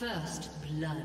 First blood.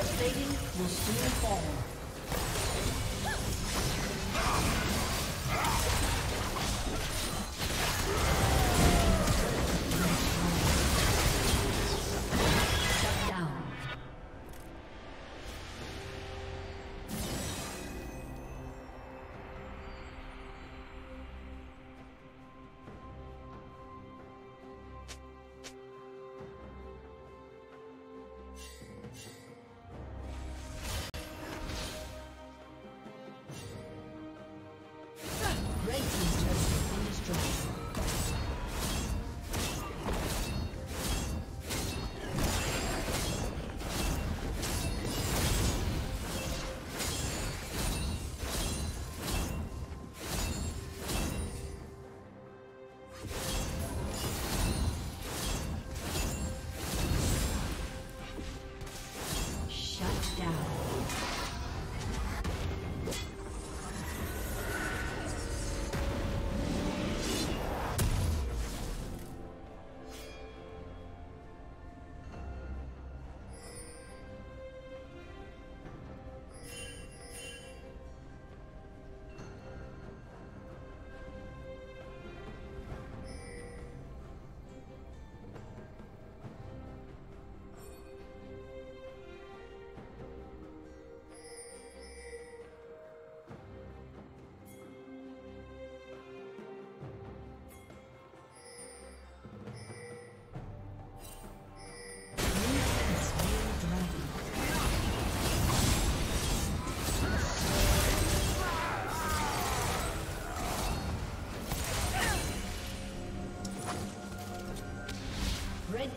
Turret plating will soon fall. Red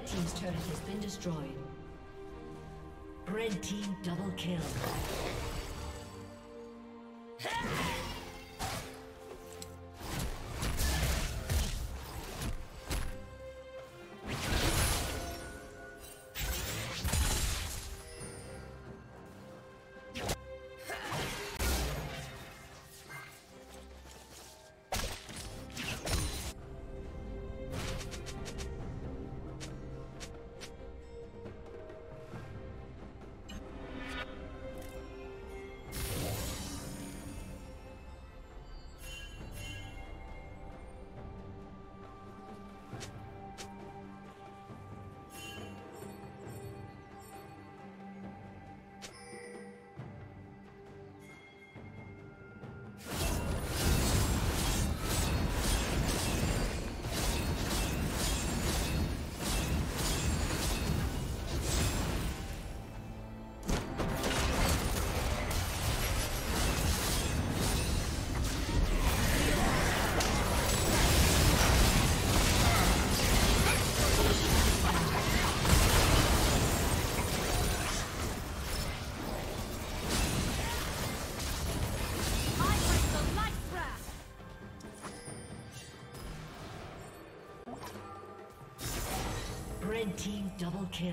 Red team's turret has been destroyed. Red team double kill. Red team double kill.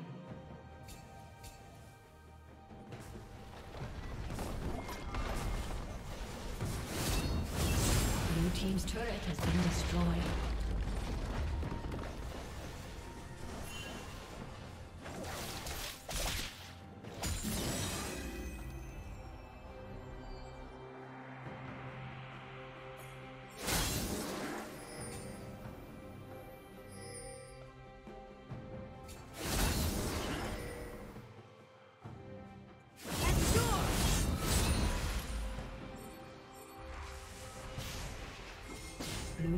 Blue team's turret has been destroyed. Blue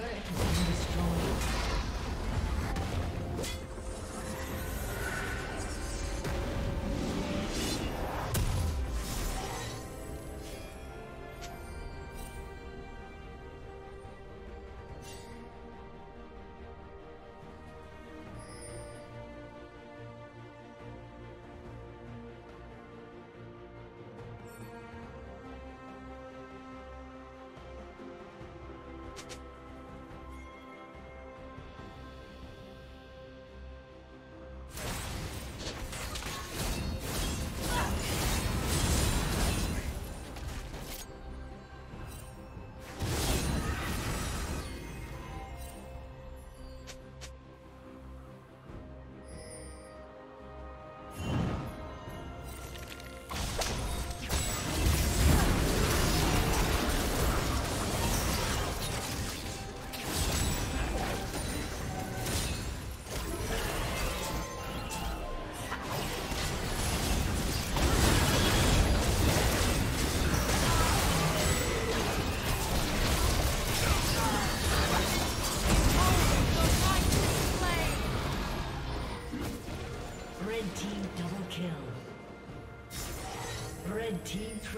turret has been destroyed.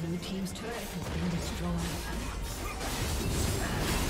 Blue team's turret has been destroyed.